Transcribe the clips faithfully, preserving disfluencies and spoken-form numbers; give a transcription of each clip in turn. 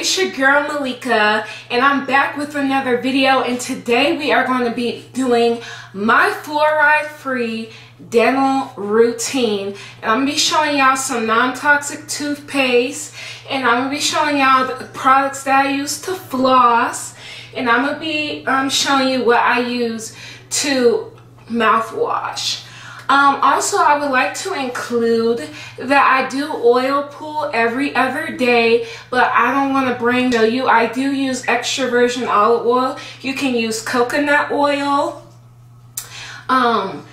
It's your girl Malika, and I'm back with another video, and today we are going to be doing my fluoride free dental routine, and I'm gonna be showing y'all some non-toxic toothpaste, and I'm gonna be showing y'all the products that I use to floss, and I'm gonna be um, showing you what I use to mouthwash. Um, also, I would like to include that I do oil pull every other day, but I don't want to bring to you. I do use extra virgin olive oil. You can use coconut oil, um,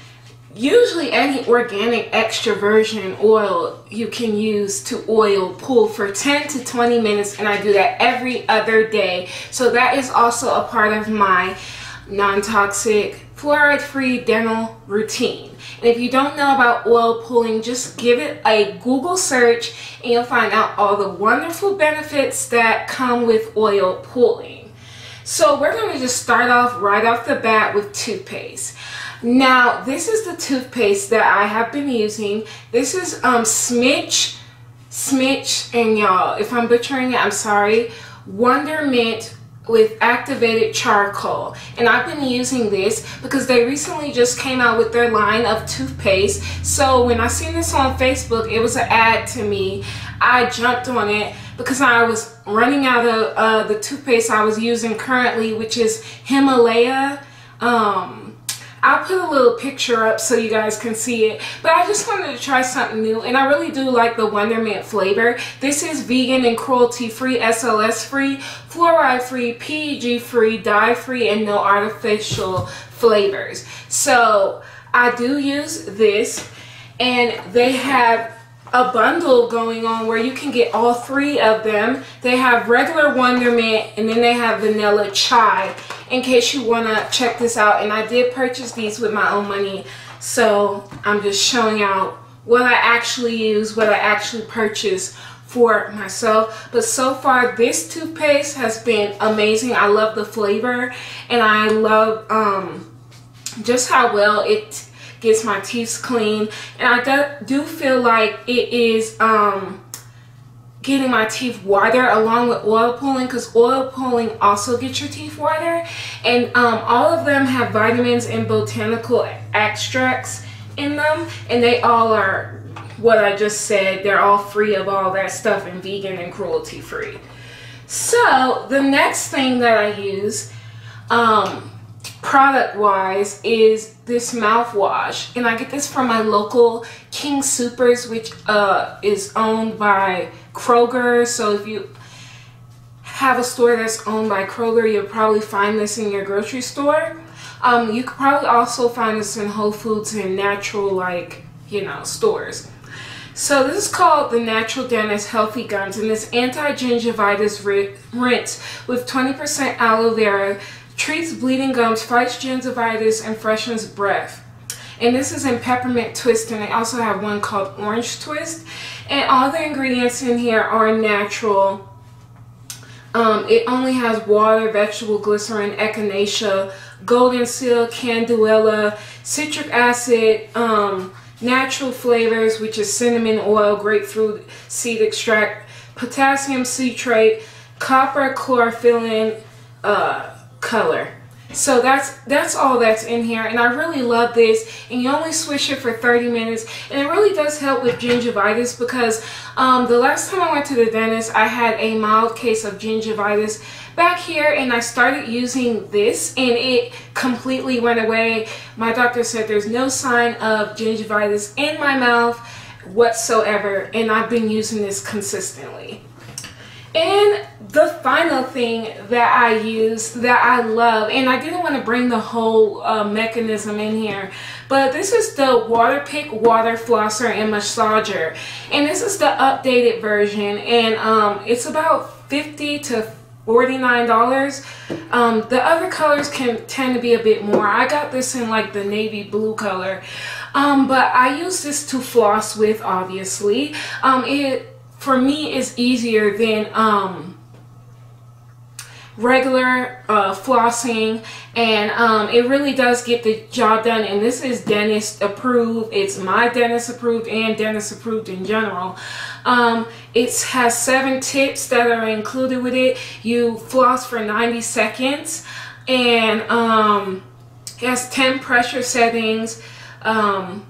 usually any organic extra virgin oil you can use to oil pull for ten to twenty minutes, and I do that every other day. So that is also a part of my non-toxic fluoride-free dental routine. And if you don't know about oil pulling, just give it a Google search and you'll find out all the wonderful benefits that come with oil pulling. So we're going to just start off right off the bat with toothpaste. Now, this is the toothpaste that I have been using. This is um, Schmidt's, Schmidt's, and y'all, if I'm butchering it, I'm sorry, Wondermint with activated charcoal, and I've been using this because they recently just came out with their line of toothpaste. So when I seen this on Facebook, it was an ad to me. I jumped on it because I was running out of uh, the toothpaste I was using currently, which is Himalaya. um, I'll put a little picture up so you guys can see it, but I just wanted to try something new, and I really do like the Wondermint flavor. This is vegan and cruelty-free, S L S-free, fluoride-free, P E G-free, dye-free, and no artificial flavors. So I do use this, and they have a bundle going on where you can get all three of them. They have regular Wondermint, and then they have vanilla chai, in case you want to check this out. And I did purchase these with my own money, so I'm just showing out what I actually use, what I actually purchase for myself. But so far, this toothpaste has been amazing. I love the flavor, and I love um, just how well it gets my teeth clean, and I do feel like it is um, getting my teeth wider along with oil pulling, because oil pulling also gets your teeth wider. And um, all of them have vitamins and botanical extracts in them, and they all are what I just said. They're all free of all that stuff and vegan and cruelty free. So the next thing that I use um, product wise is this mouthwash, and I get this from my local King Soopers, which uh, is owned by Kroger. So if you have a store that's owned by Kroger, you'll probably find this in your grocery store. Um, you could probably also find this in Whole Foods and natural, like, you know, stores. So this is called the Natural Dentist Healthy Gums, and it's anti-gingivitis rinse with twenty percent aloe vera, treats bleeding gums, fights gingivitis, and freshens breath. And this is in peppermint twist, and they also have one called orange twist. And all the ingredients in here are natural. Um, it only has water, vegetable glycerin, echinacea, golden seal, candelilla, citric acid, um, natural flavors, which is cinnamon oil, grapefruit seed extract, potassium citrate, copper chlorophyllin, uh, color. So that's that's all that's in here, and I really love this. And you only swish it for thirty minutes, and it really does help with gingivitis, because um, the last time I went to the dentist, I had a mild case of gingivitis back here, and I started using this, and it completely went away. My doctor said there's no sign of gingivitis in my mouth whatsoever, and I've been using this consistently. And the final thing that I use that I love, and I didn't want to bring the whole uh, mechanism in here, but this is the Waterpik Water Flosser and Massager, and this is the updated version, and um, it's about fifty to forty-nine dollars. Um, the other colors can tend to be a bit more. I got this in like the navy blue color, um, but I use this to floss with, obviously. Um, it For me, it's easier than um, regular uh, flossing, and um, it really does get the job done. And this is dentist approved. It's my dentist approved and dentist approved in general. Um, it has seven tips that are included with it. You floss for ninety seconds, and um, it has ten pressure settings. Um,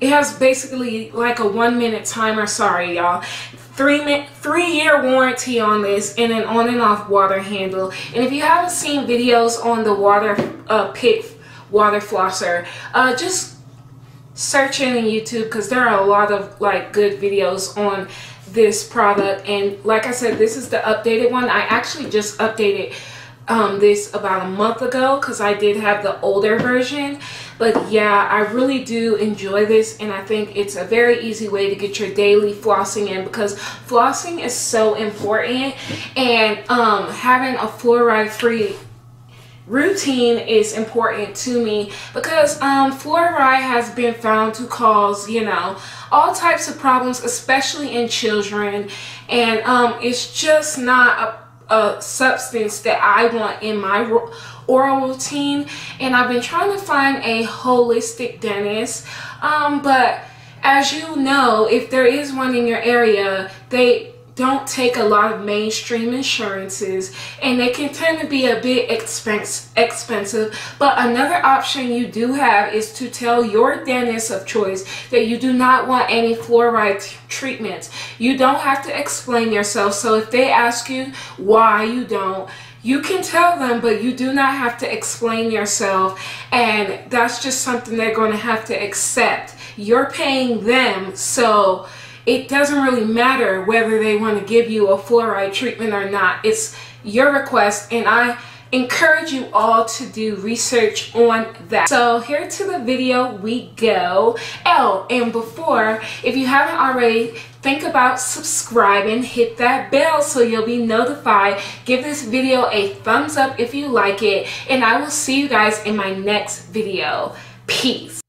It has basically like a one minute timer, sorry y'all, three minute three year warranty on this, and an on and off water handle. And if you haven't seen videos on the water uh, Pik water flosser, uh, just search it in YouTube, because there are a lot of like good videos on this product. And like I said, this is the updated one. I actually just updated um, this about a month ago, because I did have the older version. But yeah, I really do enjoy this, and I think it's a very easy way to get your daily flossing in, because flossing is so important, and um, having a fluoride-free routine is important to me, because um, fluoride has been found to cause, you know, all types of problems, especially in children, and um, it's just not a, a substance that I want in my oral routine. And I've been trying to find a holistic dentist, um, but as you know, if there is one in your area, they don't take a lot of mainstream insurances, and they can tend to be a bit expense, expensive. But another option you do have is to tell your dentist of choice that you do not want any fluoride treatments. You don't have to explain yourself, so if they ask you why you don't, you can tell them, but you do not have to explain yourself, and that's just something they're going to have to accept. You're paying them, so it doesn't really matter whether they want to give you a fluoride treatment or not. It's your request, and I encourage you all to do research on that. So here to the video we go. Oh, and before, if you haven't already, think about subscribing, hit that bell so you'll be notified. Give this video a thumbs up if you like it, and I will see you guys in my next video. Peace.